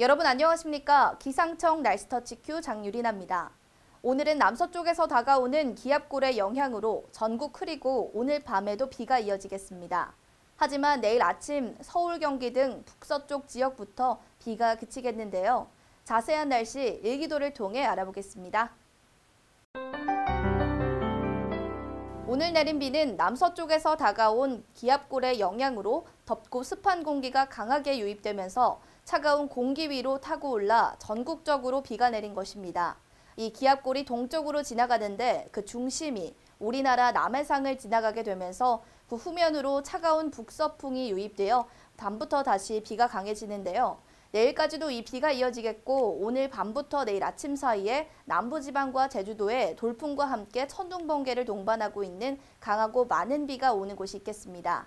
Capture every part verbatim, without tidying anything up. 여러분 안녕하십니까? 기상청 날씨터치Q 장유리나입니다. 오늘은 남서쪽에서 다가오는 기압골의 영향으로 전국 흐리고 오늘 밤에도 비가 이어지겠습니다. 하지만 내일 아침 서울, 경기 등 북서쪽 지역부터 비가 그치겠는데요. 자세한 날씨 일기도를 통해 알아보겠습니다. 오늘 내린 비는 남서쪽에서 다가온 기압골의 영향으로 덥고 습한 공기가 강하게 유입되면서 차가운 공기 위로 타고 올라 전국적으로 비가 내린 것입니다. 이 기압골이 동쪽으로 지나가는데 그 중심이 우리나라 남해상을 지나가게 되면서 그 후면으로 차가운 북서풍이 유입되어 밤부터 다시 비가 강해지는데요. 내일까지도 이 비가 이어지겠고 오늘 밤부터 내일 아침 사이에 남부지방과 제주도에 돌풍과 함께 천둥, 번개를 동반하고 있는 강하고 많은 비가 오는 곳이 있겠습니다.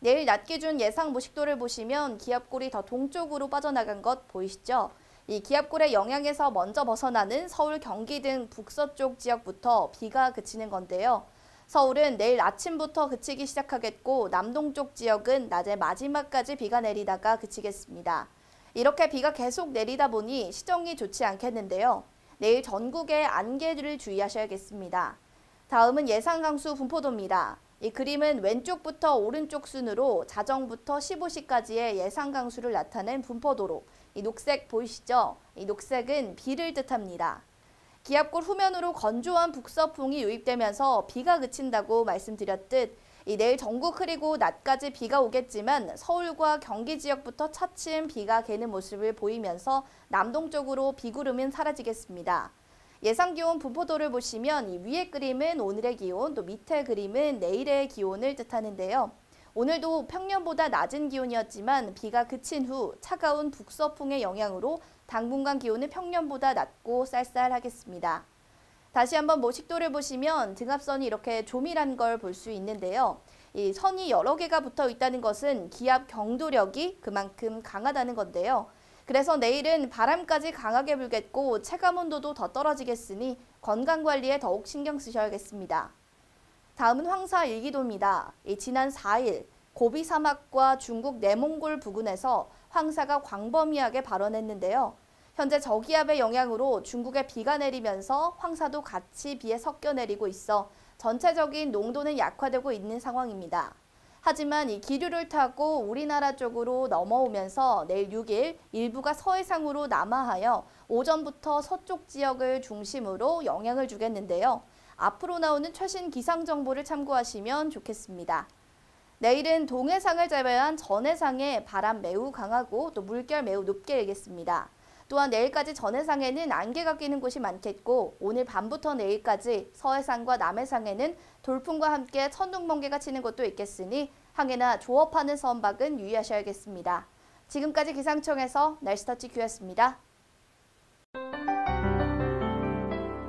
내일 낮 기준 예상 모식도를 보시면 기압골이 더 동쪽으로 빠져나간 것 보이시죠? 이 기압골의 영향에서 먼저 벗어나는 서울, 경기 등 북서쪽 지역부터 비가 그치는 건데요. 서울은 내일 아침부터 그치기 시작하겠고 남동쪽 지역은 낮의 마지막까지 비가 내리다가 그치겠습니다. 이렇게 비가 계속 내리다 보니 시정이 좋지 않겠는데요. 내일 전국에 안개를 주의하셔야겠습니다. 다음은 예상 강수 분포도입니다. 이 그림은 왼쪽부터 오른쪽 순으로 자정부터 십오 시까지의 예상 강수를 나타낸 분포도로, 이 녹색 보이시죠? 이 녹색은 비를 뜻합니다. 기압골 후면으로 건조한 북서풍이 유입되면서 비가 그친다고 말씀드렸듯 이 내일 전국 흐리고 낮까지 비가 오겠지만 서울과 경기 지역부터 차츰 비가 개는 모습을 보이면서 남동쪽으로 비구름은 사라지겠습니다. 예상 기온 분포도를 보시면 이 위의 그림은 오늘의 기온, 또 밑의 그림은 내일의 기온을 뜻하는데요. 오늘도 평년보다 낮은 기온이었지만 비가 그친 후 차가운 북서풍의 영향으로 당분간 기온은 평년보다 낮고 쌀쌀하겠습니다. 다시 한번 모식도를 보시면 등압선이 이렇게 조밀한 걸 볼 수 있는데요. 이 선이 여러 개가 붙어 있다는 것은 기압 경도력이 그만큼 강하다는 건데요. 그래서 내일은 바람까지 강하게 불겠고 체감온도도 더 떨어지겠으니 건강관리에 더욱 신경 쓰셔야겠습니다. 다음은 황사 일기도입니다. 이 지난 사 일 고비 사막과 중국 내몽골 부근에서 황사가 광범위하게 발원했는데요. 현재 저기압의 영향으로 중국에 비가 내리면서 황사도 같이 비에 섞여 내리고 있어 전체적인 농도는 약화되고 있는 상황입니다. 하지만 이 기류를 타고 우리나라 쪽으로 넘어오면서 내일 육 일 일부가 서해상으로 남하하여 오전부터 서쪽 지역을 중심으로 영향을 주겠는데요. 앞으로 나오는 최신 기상 정보를 참고하시면 좋겠습니다. 내일은 동해상을 제외한 전해상에 바람 매우 강하고 또 물결 매우 높게 일겠습니다. 또한 내일까지 전해상에는 안개가 끼는 곳이 많겠고 오늘 밤부터 내일까지 서해상과 남해상에는 돌풍과 함께 천둥, 번개가 치는 곳도 있겠으니 항해나 조업하는 선박은 유의하셔야겠습니다. 지금까지 기상청에서 날씨터치Q였습니다.